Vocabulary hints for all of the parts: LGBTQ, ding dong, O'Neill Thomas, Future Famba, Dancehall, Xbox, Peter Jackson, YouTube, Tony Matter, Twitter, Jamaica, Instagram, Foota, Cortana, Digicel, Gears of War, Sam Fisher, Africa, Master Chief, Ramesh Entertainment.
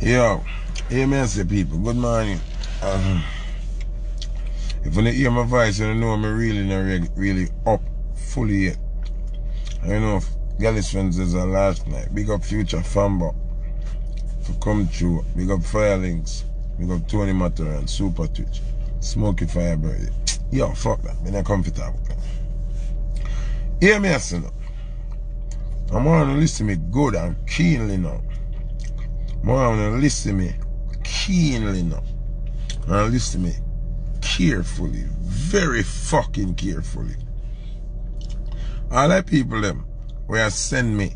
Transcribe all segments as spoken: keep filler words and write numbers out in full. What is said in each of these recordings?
Yo, A M S people, good morning. Um, if you don't hear my voice, you don't know I'm really not really up fully yet. I don't know if Gallison's is a last night. Big up Future Famba for come through. Big up Firelinks. Big up Tony Matter and Super Twitch. Smoky Firebird. Yo, fuck that. I'm not comfortable. Hear me, you know. I'm going to listen to me good and keenly now. More and listen to me keenly now. And listen to me carefully. Very fucking carefully. All that people them where send me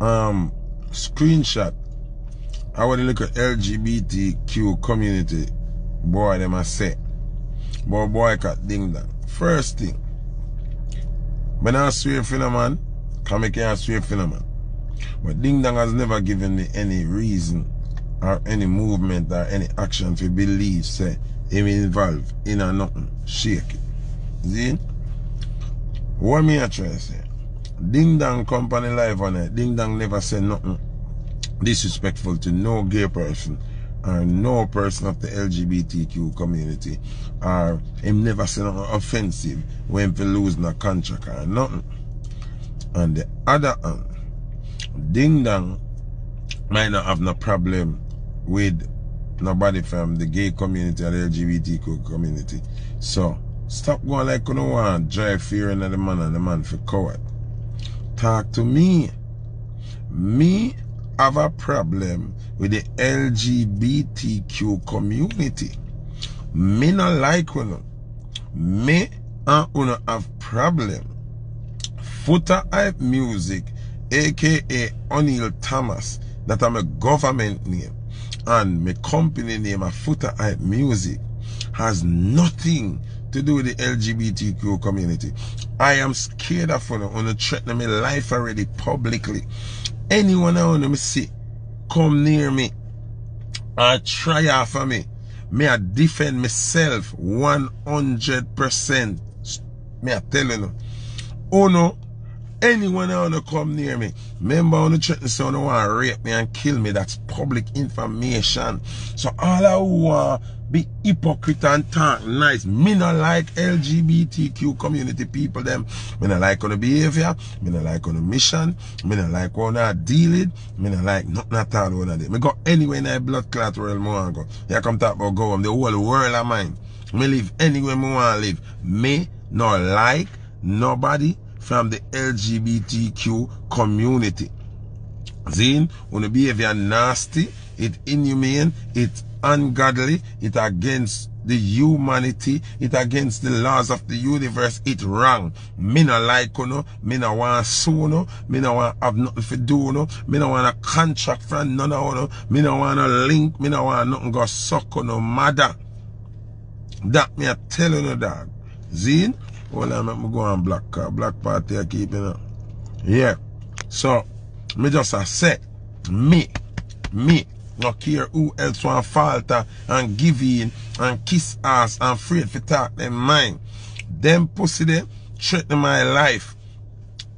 um screenshot. I want to look at L G B T Q community boy them I say. Boy boycott ding dong. First thing. But I swear for no man, come I can't swear for no man. But Ding Dong has never given me any reason or any movement or any action to believe, say, him involved in or nothing. Shake it. See? What me I try to say? Ding Dong Company live on it. Ding Dong never said nothing disrespectful to no gay person or no person of the L G B T Q community. Or him never said nothing offensive when he losing a contract or nothing. On the other hand, Ding Dong might not have no problem with nobody from the gay community or the L G B T Q community. So stop going like you don't want drive fear into the man and the man for coward. Talk to me. Me have a problem with the L G B T Q community. Me not like you. Me and you have problem. Foota hype music, A K A O'Neill Thomas, that I'm a government name, and my company name, a Foota Hype Music, has nothing to do with the L G B T Q community. I am scared of you, you threatening my life already publicly. Anyone I want to see, come near me, or try after me, may I defend myself one hundred percent. May I tell you, oh no. Anyone that want to come near me, remember on the threaten someone who want to rape me and kill me, that's public information. So all I want to be hypocrite and talk nice. Me not like L G B T Q community people them. Me not like on the behavior. Me not like on the mission. Me not like how I deal it. Me not like nothing at all one of them. Me go anywhere in that blood clot world more and go. Here come talk about go. I'm the whole world of mine. Me live anywhere I want to live. Me not like nobody from the L G B T Q community. Zin, when the behavior nasty, it's inhumane, it's ungodly, it's against the humanity, it's against the laws of the universe, it's wrong. Me not like you, no. Me not want to sue, no. Me not want to have nothing to do, no. Me not want a contract from none of you, no. Me not want a link, me not want nothing go suck on no matter. That me I tell you no, dog. Zin? Well, I'm going to go on black car, black party, I keep it up. Yeah. So, me just a set. Me, me, not care who else want falter and give in and kiss ass and afraid for talk them mind. Them pussy them threaten my life.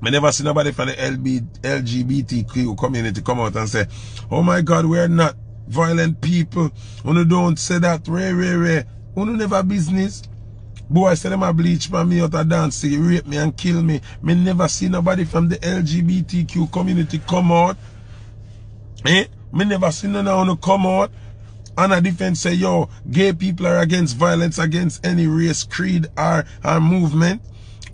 I never see nobody from the L G B T Q community come out and say, oh my God, we're not violent people. Uno don't say that, rare, rare, rare. Uno never business. Boy, I said them a bleach for me out a dance, they rape me and kill me. Me never see nobody from the L G B T Q community come out. Eh? Me never see none of them come out. And a defense say, yo, gay people are against violence, against any race, creed, or, or movement.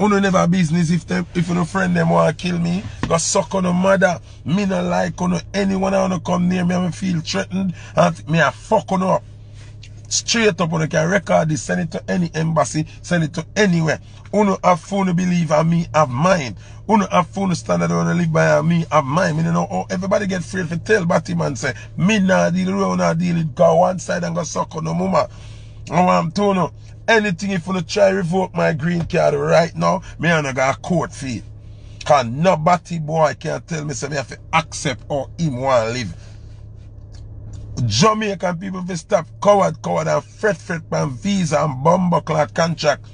Uno never business if them, if no friend them want to kill me. Go suck on no mother. Me not like on anyone I want to come near me and feel threatened. And me a fuck on up. Straight up, you can record this, send it to any embassy, send it to anywhere. Uno have phone to believe and me have mine. Uno have phone to standard and live by and me have mine. Me don't know how everybody get free to tell Batman say, me nah deal, we nah deal it, go one side and go suck on no mama. I want to know, anything if you try to revoke my green card right now, me I got a court fee. Because nobody boy can tell me, say, me have to accept how him want to live. Jamaican people will stop coward, coward and fret, fret, and visa and bumble clock contract.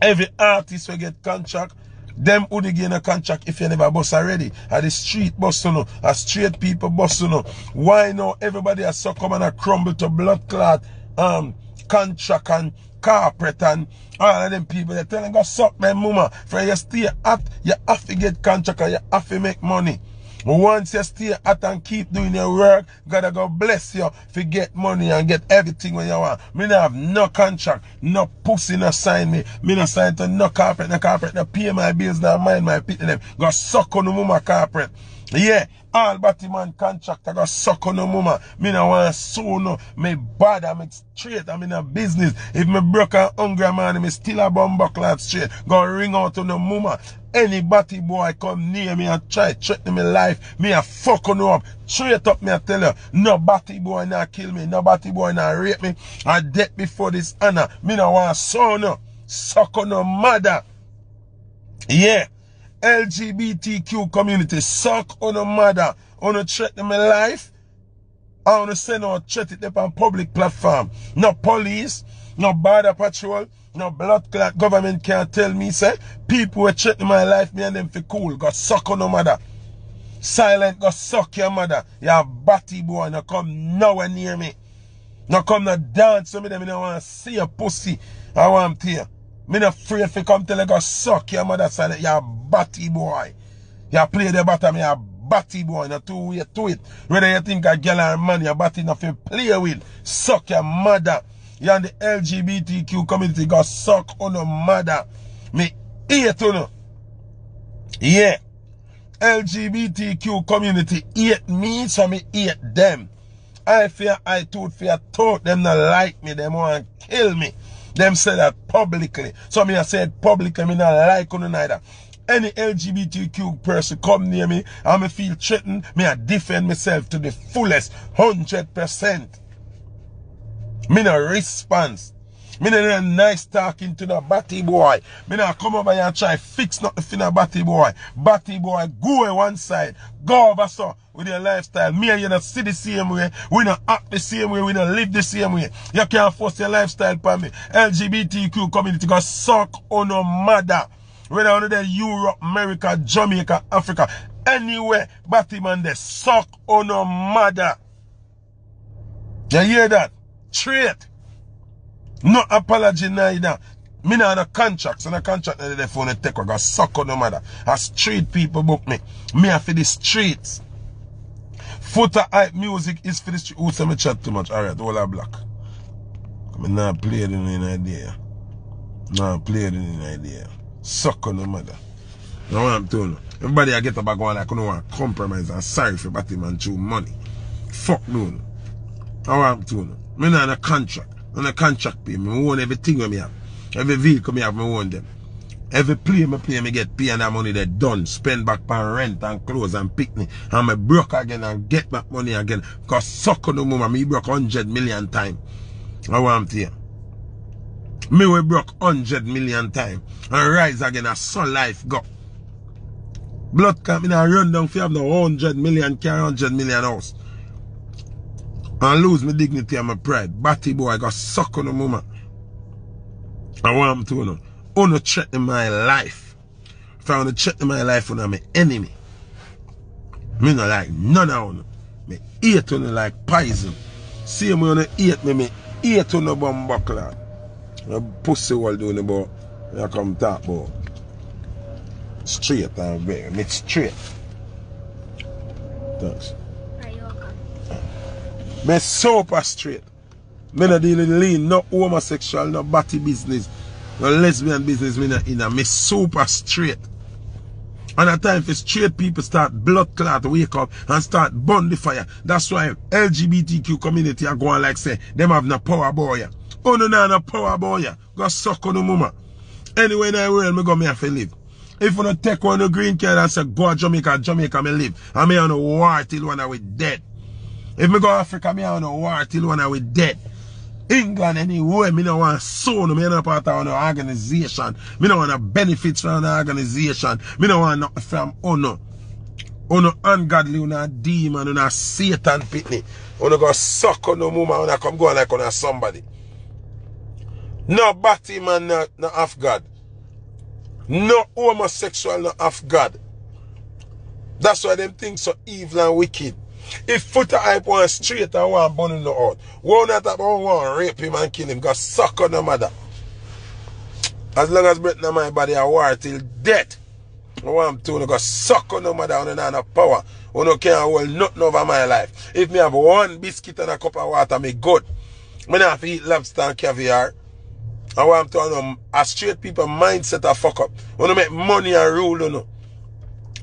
Every artist will get contract Them who they gain a contract if you never bus already. At the street bus, you know. At straight people bus, you know. Why now everybody has succumb and a crumble to blood clot, um, contract and carpet and all of them people. They're telling God, suck my mama. For you stay at, you have to get contract and you have to make money. Once you stay at and keep doing your work, God will bless you if you get money and get everything when you want. Me not have no contract, no pussy no sign me. Me not sign to no carpet, no carpet, no pay my bills, no mind my pit them. Go suck on the mama carpet. Yeah, all Batman contract, I go suck on the mama. Me not want to sue no. Me bad, I'm straight, I'm in a business. If me broke and hungry man, me still a bum buckle straight. Go ring out on the mama. Anybody boy come near me and try threaten me life, me a fuck on up. Straight up me I tell you, no batty boy na kill me, no batty boy na rape me. I dead before this honor. Me no want son no, suck on no mother. Yeah. L G B T Q community, suck on no mother. On a threaten me life. I wanna send out threat it up on public platform. No police, no border patrol. No blood clot government can't tell me, say, people were threatening my life, me and them for cool. Got suck on no mother. Silent, got suck your mother. You're a batty boy, no come nowhere near me. No come no dance to me, me don't want to see your pussy. I want to hear. Me not afraid to come tell you, go suck your mother, silent. You're a batty boy. You play the batter, me a batty boy. No two way to it. Whether you think a girl or man, you're batty, nothing play with. Suck your mother. You and the L G B T Q community got suck on the mother. Me hate on her. Yeah. L G B T Q community hate me, so me hate them. I fear I too fear thought them not like me. Them want to kill me. Them say that publicly. So me I said publicly, me not like on neither. Any L G B T Q person come near me and me feel threatened, me I defend myself to the fullest one hundred percent. Me no response. Me no do nice talking to the batty boy. Me no come over here and try fix nothing a batty boy. Batty boy, go on one side. Go over so with your lifestyle. Me and you don't see the same way. We don't act the same way. We don't live the same way. You can't force your lifestyle upon me. L G B T Q community go suck on no mother. Whether under the Europe, America, Jamaica, Africa, anywhere, batty man, they suck on no mother. You hear that? Straight. No apology neither. Me not have contracts. And a contract that they phone take away. Go suck on no matter. A street people book me. Me are for the streets. Foota hype music is for the street. Who say me chat too much? Alright, all are black. Me not play it in the idea. Not play it in the idea. Suck on no matter. No I'm telling. Everybody I get up and go like no one compromise and sorry for Batman through money. Fuck no. How I'm telling. Me not on a contract. On a contract pay. Me own everything I have. Every vehicle I have, I own them. Every play I play, I get pay and that money they done. Spend back on rent and clothes and picnic. And I broke again and get back money again. Because suck on the moment. Me broke one hundred million times. I want to you. Me we broke one hundred million times. And rise again. And so life go. Blood can't be run down for have the one hundred million car, one hundred million house. And lose my dignity and my pride. Batty boy, I got suck on the mama. I want him to know. Uno threaten my life. If I want to threaten my life, uno my enemy. Me not like none of uno. Me hate uno like poison. See me uno hate me, me hate uno bum buckler. The pussy world doing about. I come talk about. Straight and very. Me straight. Thanks. Me super straight. Me no deal with lean, no homosexual, no batty business, no lesbian business. Me no inna. Me super straight. And at times, if straight people start blood clot, wake up and start burn the fire. That's why L G B T Q community are going like say them have no power boy. Oh no, no, no power boy. Go suck on the mama. Anyway, in the world, me go me have to live. If you don't take one of the green card and say go to Jamaica, Jamaica me live. I me on the war till when I was dead. If me go Africa, me have no war till when I was dead. England anyway, me no want soul, me no part of no organisation. Me no want no benefits from no organisation. Me no want nothing from Ono. Ono ungodly, Ono demon, Ono Satan pitney. Ono go suck on no mama, Ono come go like Ono somebody. No batty man, no, no half God. No homosexual, no of God. That's why them things so evil and wicked. If Foota hype one straight and one burn in the earth, one not about one rape him and kill him, because suck on no matter. As long as Britain and my body are war till death, I want to go suck on no matter and no power. I don't care hold nothing over my life. If me have one biscuit and a cup of water, me good. I don't have to eat lobster and caviar. I want to know a straight people mindset a fuck up. I don't make money and rule, you know.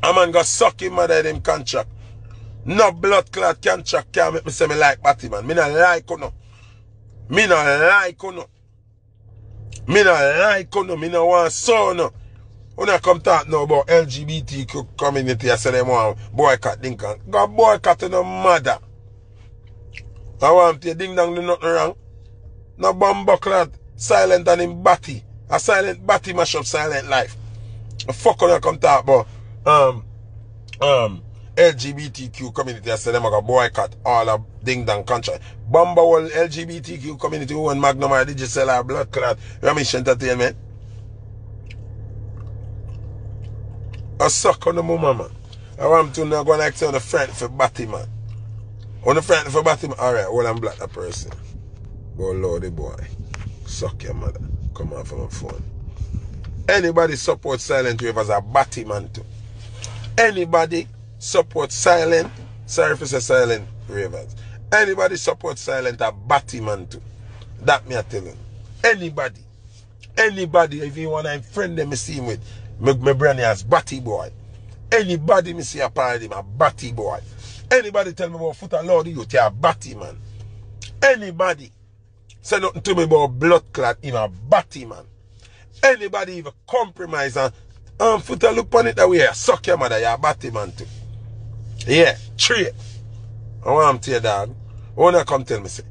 A man go suck him mother in them contract. No blood clot contract can make me say me like Batman. Me not like you know. Me not like you know. Me not like you know. Me not want so no. When I come talk now about L G B T Q community, I say them want boycott ding dong. Go boycott no mother. I want to ding dong do nothing wrong. No bumbo clot silent and him batty. A silent batty mash up silent life. Fuck when I come talk about um um L G B T Q community, I said them a boycott all of ding dong country. Bamba whole L G B T Q community who and Magnum or Digicel or Blood Clot Ramesh Entertainment. I suck on the mama man. I want to now go like say on the front for batty man. On the front for batty man. Alright, well I'm black that person. Go lordy boy. Suck your mother. Come on from my phone. Anybody support Silent Wave as a batty man too. Anybody support silent, sorry for say silent ravers. Anybody support silent a batty man too. That me a tell you. Anybody, anybody, if you want to friend them, me see him with, me, me brand as batty boy. Anybody me see a party, my batty boy. Anybody tell me about Foota Lord, you tell a batty man. Anybody say nothing to me about blood clot, him a batty man. Anybody even compromise and Um, Foota look on it that way. Suck your mother, you're a batty man too. Yeah, three. I want to tell you, dog. Wanna come tell me, say.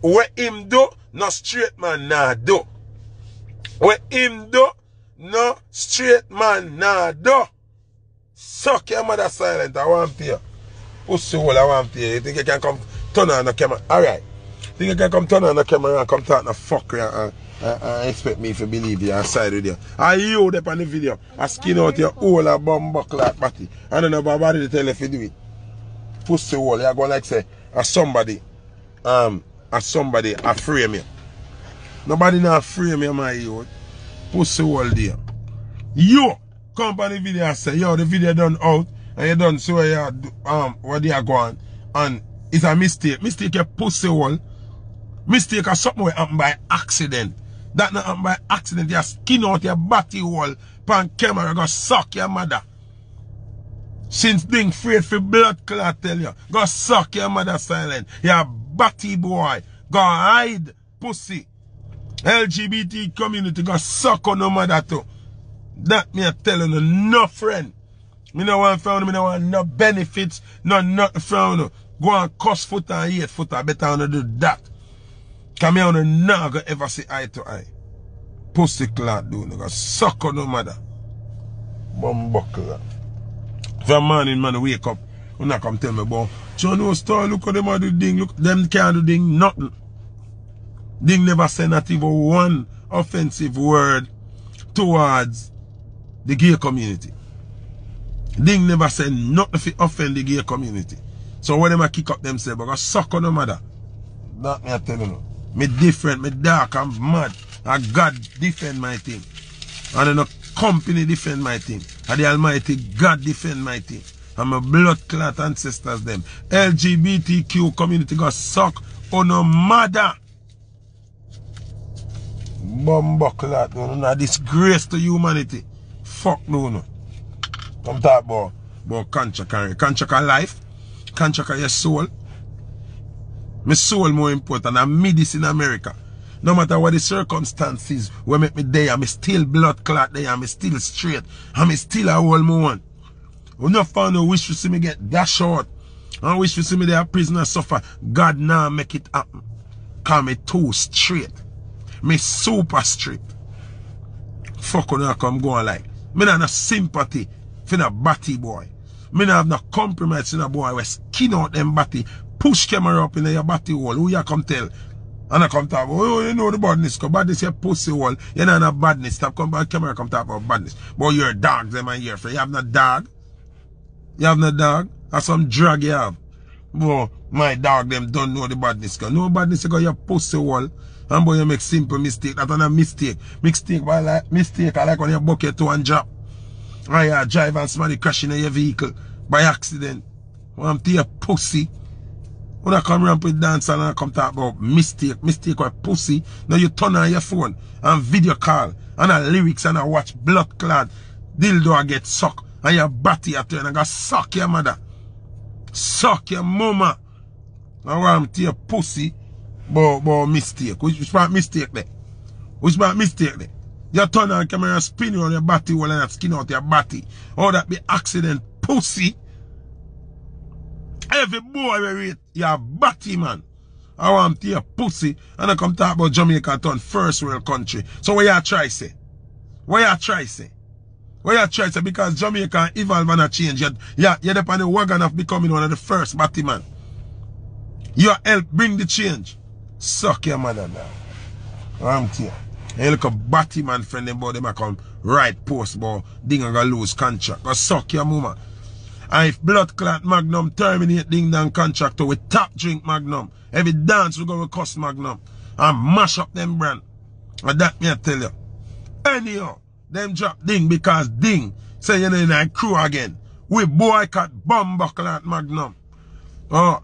What him do, no straight man nah do. What him do, no straight man nah do. Suck your mother silent, I want to tell you. Pussy hole, I want to tell you. You think you can come turn on the camera? Alright. Think you can come turn on the camera and come talk the fuckery and... I, I expect me to believe you and side with you. I you up on the video. I skin out your whole a bum buckle like batty. I don't know about body to tell you if you do it. Pussy wall, you're going like say, as somebody, um, as somebody afraid me. Nobody not afraid me, my you. Pussy wall there. You come on the video and say, yo, the video done out and you done so you um where they are going. And it's a mistake. Mistake your pussy wall. Mistake or something will happen by accident. That not happen by accident. Your skin out your body wall. Pan camera go suck your mother. Since being afraid for blood clot tell you. Go suck your mother silent. Your batty boy. Go hide pussy. L G B T community go suck on no mother too. That me a tell you no friend. Me no want found, me no want no benefits, no nothing found. Go and cuss Foota and hate Foota. Better wanna do that. Come here, I'm not going to ever see eye to eye. Pussy clot, dude. I'm going to suck on no matter. Bumbo clot. The morning, man, wake up. I'm not going to tell me about John O'Star, look at them, I do ding. Look, them can't do ding, nothing. Ding never say not even one offensive word towards the gay community. Ding never say nothing to offend the gay community. So when they kick up themselves, I'm going to suck on no matter. That me I tell you. Me different, me dark, I'm mad. I God defend my thing. And then the company defend my thing. And the Almighty God defend my thing. And my blood clot ancestors them. L G B T Q community go suck on no mother. Bumbo clot, no, no, disgrace to humanity. Fuck no, no. Come talk about, about Kanchaka. Kanchaka life. Kanchaka your soul. My soul more important than me this in America. No matter what the circumstances will make me there, I'm still blood clot there, I'm still straight, I'm still a whole man. We not found no wish to see me get dashed out. I wish to see me there prisoner suffer. God now nah make it happen. Cause me too straight. Me super straight. Fuck when I come going like. Me not no sympathy for the batty boy. Me not have no compromise in a boy. We skin out them batty. Push camera up in your body wall. Who you come tell? And I come talk about, oh, you know the badness, come badness, you pussy wall. You know not badness. Stop come back camera, come talk about badness. But you're dog, them and your friend. You have no dog. You have no dog. Or some drag you have. But my dog, them don't know the badness. No badness, you got your pussy wall. And boy, you make simple mistake. That's not a mistake. Mistake, but I like mistake. I like when you bucket to and drop. Or you drive and somebody crashing in your vehicle by accident. When I'm to your pussy. When I come around with dance and I come talk about mistake, mistake or pussy, now you turn on your phone and video call and a lyrics and I watch blood clad dildo I get sucked and your body I turn and I suck your mother, suck your mama. Now I'm to your pussy, but, but mistake. Which, which part mistake there? Which part mistake there? You turn on camera and spin around your body while and skin out your body. All that be accident, pussy. Every boy we rate your batty man. I want to your pussy. And I come talk about Jamaica turn first world country. So what you try say? What you try say? What you try say? Because Jamaica evolve and change. You, you, you depend on the wagon of becoming one of the first batty man. You help bring the change. Suck your mother now. I'm here. You look a batty man friend them boy them come right post ball. Ding and gonna lose contract. Go suck your mama. And if blood clot Magnum terminate ding dong contract to we top drink Magnum. Every dance we go with cuss Magnum. And mash up them brand. And that me I tell you. Anyhow, them drop ding because ding say you know in our crew again. We boycott bomba clot Magnum. Oh,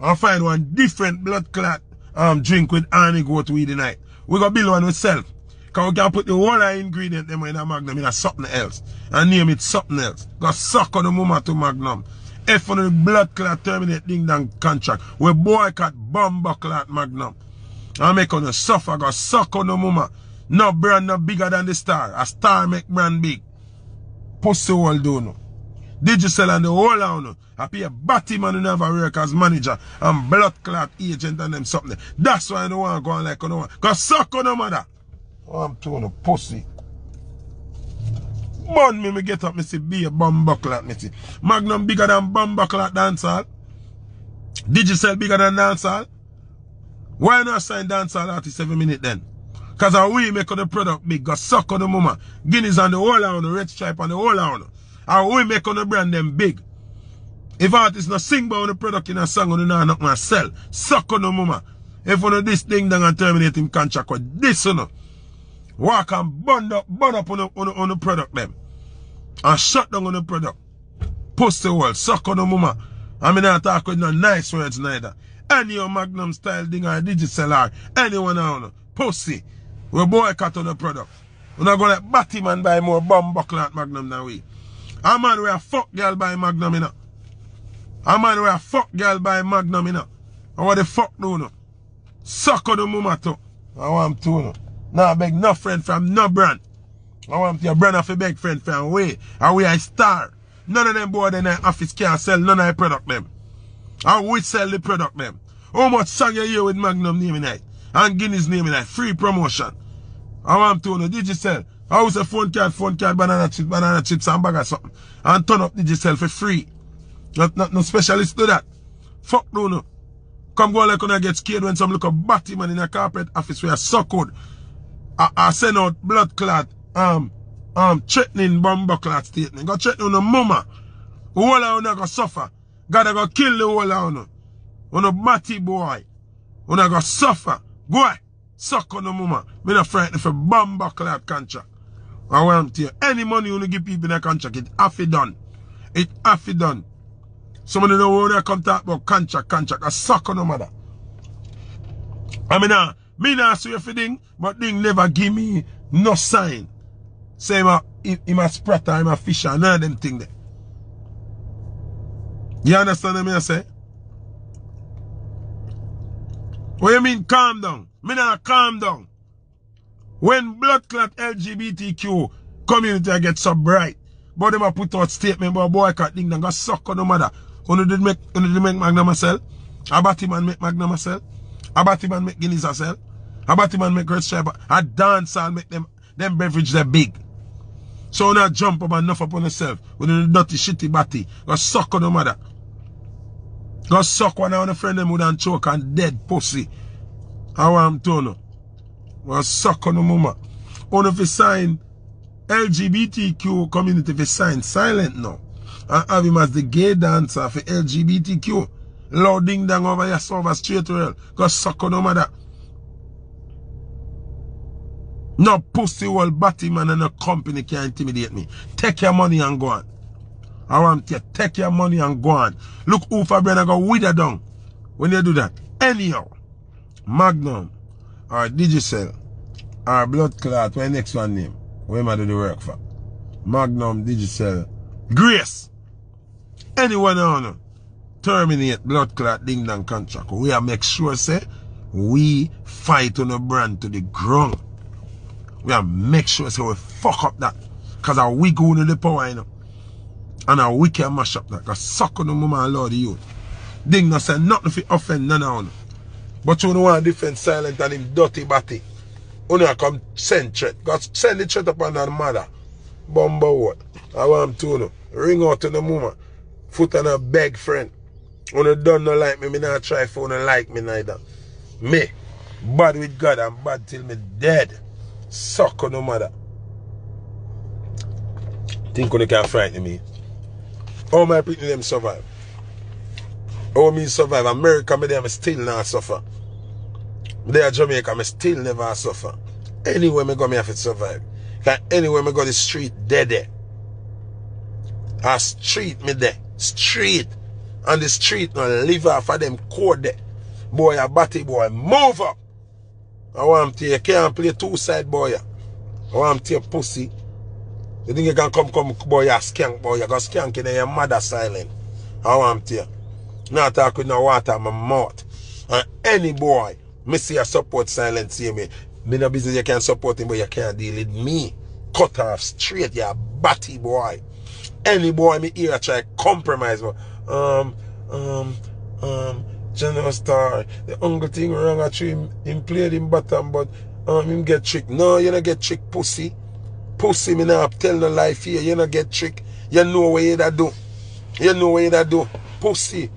I find one different blood clot um drink with honey goat weed tonight. We go build one ourselves. Cause we can put the whole ingredient them in a Magnum in a something else. And name it something else. Go suck on the mama to Magnum. If on the blood clot terminate ding dong contract. We boycott bomba clot Magnum. And make on the suffer. Go suck on the mama. No brand no bigger than the star. A star make brand big. Pussy all do no. Digicel and the whole on. I pay a batty man who never work as manager. And blood clot agent and them something. That's why I don't want to go on like on the one. Go suck on the mother. Oh, I'm too pussy. Bun me, me get up, me see, be a bum buckler, me see. Magnum bigger than bum buckler dancehall. Digicel bigger than dancehall. Why not sign dancehall artist every minute then? Because how we make the product big, go suck on the mama. Guineas on the whole on the red stripe on the whole on. How we make on the brand them big. If artists not sing about the product in a song, on the not gonna sell. Suck on the mama. If one of this thing down and terminate him contract with this one. Walk and bun up, bun up on the, on the, on the product them. And shut down on the product. Pussy world, suck on the mama. I mean I talk with no nice words neither. Any of Magnum style thing or Digicel or anyone on pussy. We boycott on the product. We're not gonna let batty man buy more bum buckle at Magnum than we. A man where a fuck girl buy Magnum in. A man where a fuck girl buy Magnum in. And what the fuck do no? Suck on the mama too. I want to no. Now I beg no friend from no brand. I want your brand off a beg friend from way. And we are a star. None of them boys in the office can't sell none of the product them. And we sell the product them. How much song you hear with Magnum name in it? And Guinea's name in it. Free promotion. I want to know Digicel. I use a phone card, phone card, banana chips, banana chips and bag or something. And turn up Digicel for free. Not, not no specialist do that. Fuck no no. Come go like when I get scared when some look a batty man in a corporate office where I suck out. I, I send out blood clot, um, um, threatening bomba clot statement. Go threaten on the mama. The whole of you go suffer. God, I go kill the whole of you. On a batty boy. On a go suffer. Go suck on the mama. Me not frightened for bomba clot contract. I want to tell you. Any money you give people in a contract, it half it done. It half it done. Somebody know when I come talk about contract, contract. I suck on the mother. I mean, uh, me not swear for Ding, but Ding never give me no sign. Say him a, him a spratter, him a fisher, none of them thing there. You understand what I say? What you mean calm down? Me not calm down. When blood clot L G B T Q community I get so bright, but them a put out statement about boycott Ding, they go suck on no matter. Who did make, who did make Magnum a sell? A batty man make Magnum a sell? A batty man make Guineas a sell? A batty man make red stripe. A dance and make them, them beverage they big. So now jump up and nuff up on yourself with the dirty shitty batty. Go suck on the mother. Go suck one out on the friend them with and choke and dead pussy. I want to know. Want suck on the mama. One of the sign L G B T Q community for sign silent now. And have him as the gay dancer for L G B T Q. Lord ding dong over your server straight rail. Cause suck on the mother. No pussy wall batty man and no company can intimidate me. Take your money and go on. I want to take your money and go on. Look who for brain I go wither down when they do that. Anyhow, Magnum or Digicel or Blood Clot, my next one name. Where am I do the work for? Magnum, Digicel, Grace. Anyone on terminate Blood Clot ding dong contract. We are make sure say we fight on a brand to the ground. We are make sure say we fuck up that. Cause our we go to the power, you know. And a wicked mash up that. Cause suck on the mama and lord the youth. Ding no say nothing fi offend none of them. But you don't want different silent and him dirty batty. You know come send threat. Cause send the threat upon that mother. Bumba what? I want to know. Ring out to the mama. Foot on a beg friend. When you don't no like me, me not try for you like me neither. Me. Bad with God and bad till me dead. Suck on the mother. Think you can frighten me. How my people them survive? How me survive? America, me them still not suffer. They are Jamaica, me still never suffer. Anywhere me go, me have to survive. Cause anywhere me go, the street dead there. I street me there. Street. And the street no live off of them code there. Boy, a batty boy, move up. I want to you can't play two-side boy. I want to you pussy. You think you can come, come, boy, a skank, boy, you got skank in your mother silent. I want to you. Not talk with no water in my mouth. And any boy, me see a support silent, see me. Me no business, you can't support him, but you can't deal with me. Cut off straight, you batty boy. Any boy, me here try compromise, but, um, um, um, General Star, the only thing wrong at him, him played him bottom, but, um, him get tricked. No, you don't get tricked, pussy. Pussy me now tell no life here. You no get trick. You know what you that do. You know what you that do. Pussy.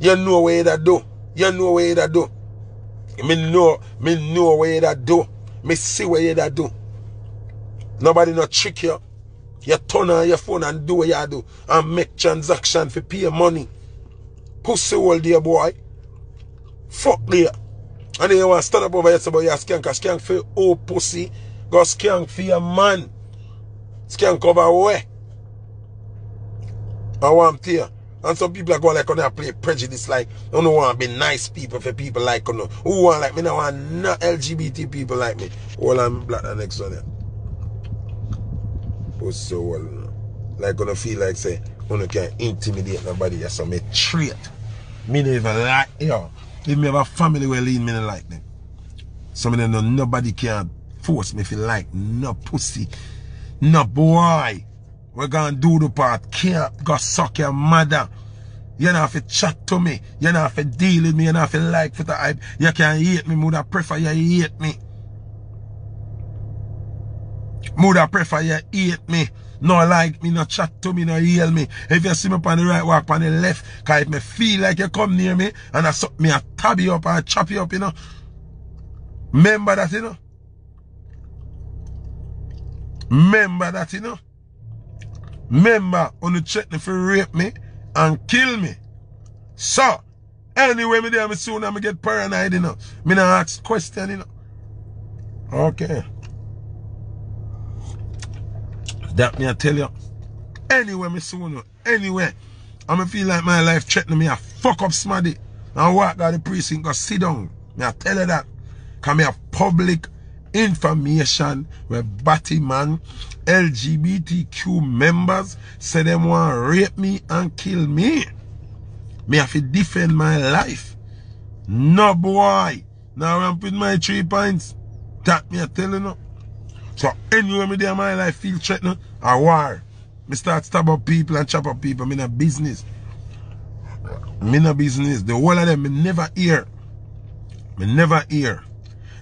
You know what you that do. You know what you that do. Me know, me know what you that do. Me see what you that do. Nobody no trick you. You turn on your phone and do what you do. And make transaction for pay money. Pussy all there boy. Fuck there. And then you want to stand up over yourself about your skank. A skank for oh pussy. Go skank for your man. Skank over away. I want to hear. And some people are going like, on play prejudice, like, I don't want to be nice people for people like, on who want like me, I want not L G B T people like me. Well, I'm black the next one. But so, well, like, gonna feel like, say, I can intimidate nobody, so I'm a treat. Me never like, you know, if me have a family where lean, me don't like them. Some of them, no, nobody can force me if you like, no pussy. No boy, we're gonna do the part. Care, go suck your mother. You don't have to chat to me. You don't have to deal with me. You don't have to like for the hype. You can hate me. Mother prefer you hate me. Mother prefer you hate me. No like me, no chat to me, no heal me. If you see me on the right, walk on the left. Cause if me feel like you come near me and I suck me, I tab you up and I chop you up, you know. Remember that, you know. Remember that, you know. Remember on the check if you rape me and kill me. So, anyway, me there, me soon I get paranoid, you know. Me not ask question, you know. Okay. That me I tell you. Anyway, me soon. Anyway, I feel like my life threatening me. I fuck up somebody and walk out the precinct go sit down. Me I tell you that. Cause me a public information where batty man L G B T Q members say them want to rape me and kill me. Me have to defend my life. No boy. Now I'm with my three pints. That me a tell you no. So anyway me there my life feel threatened. I war. Me start stab up people and chop up people. Me no business. Me no business. The whole of them me never hear. Me never hear.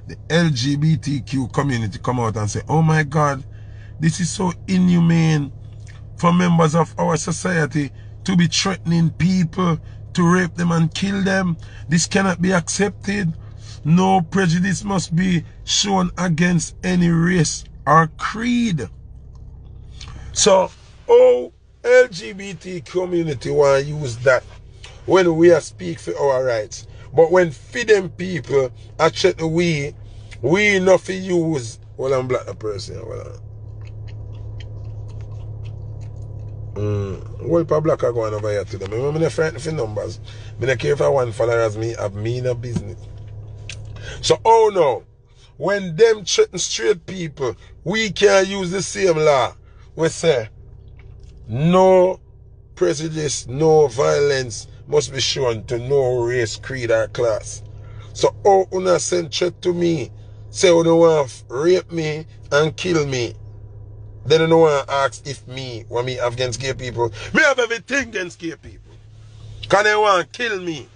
The L G B T Q community come out and say, oh my God, this is so inhumane for members of our society to be threatening people, to rape them and kill them. This cannot be accepted. No prejudice must be shown against any race or creed. So, oh, L G B T community want to use that when we are speak for our rights. But when feed them people are check the way, we nothing use. Well, I'm black the person. Well, Mm. Well, pa black are going over here to them. I'm not frightened for numbers. I don't care if I want followers, me have me in a business. So, oh no, when them threaten straight people, we can use the same law. We say, no prejudice, no violence must be shown to no race, creed, or class. So, oh, una send threat to me, say, you don't want to rape me and kill me. Then you don't want to ask if me, when me have against gay people. Me have everything against gay people. Because they want to kill me.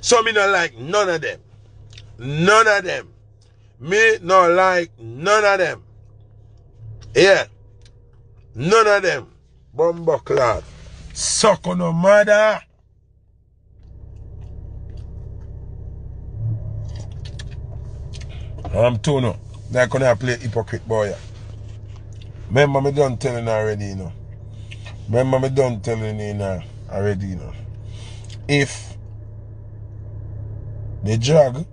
So me not like none of them. None of them. Me not like none of them. Yeah. None of them. Bumbo clad. Suck on no mother. I'm too no. They're going to play hypocrite boy. Remember, me done telling already, you know. Remember, me done telling you know, already, you know. If they drag,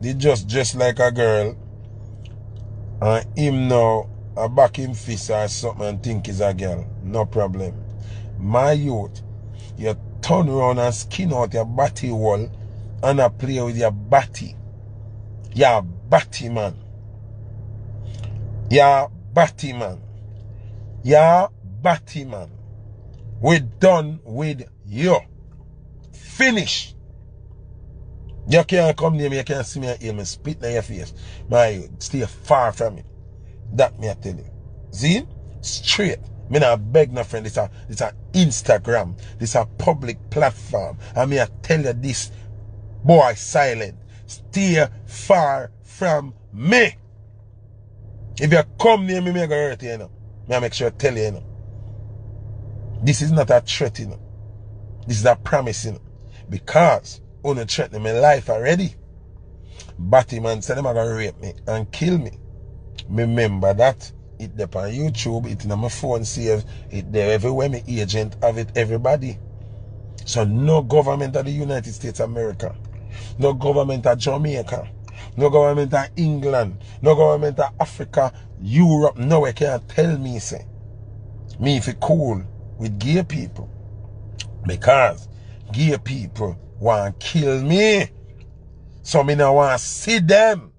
they just dress like a girl, and him now, a back him fist or something and think he's a girl, no problem. My youth, you turn around and skin out your body wall and I play with your body. Your body, man. Your Batman, yeah, Batman, we done with you. Finish. You can't come near me, you can't see me and heal me, spit in your face. My, stay far from me. That me I tell you. See? Straight. Me not beg no friend. This a this a Instagram. This a public platform. And me I tell you this, boy silent. Stay far from me. If you come near me, I'm going to hurt you, you know. I make sure I tell you, you know. This is not a threat, you know. This is a promise, you know. Because you don't threaten my life already. Batman said, I'm going to rape me and kill me. Remember that. It's there on YouTube. It's on my phone saved. It's there everywhere. My agent have it, everybody. So no government of the United States of America. No government of Jamaica. No government of England, no government of Africa, Europe, nowhere can tell me, say, me if it cool with gay people. Because gay people want to kill me. So me now want to see them.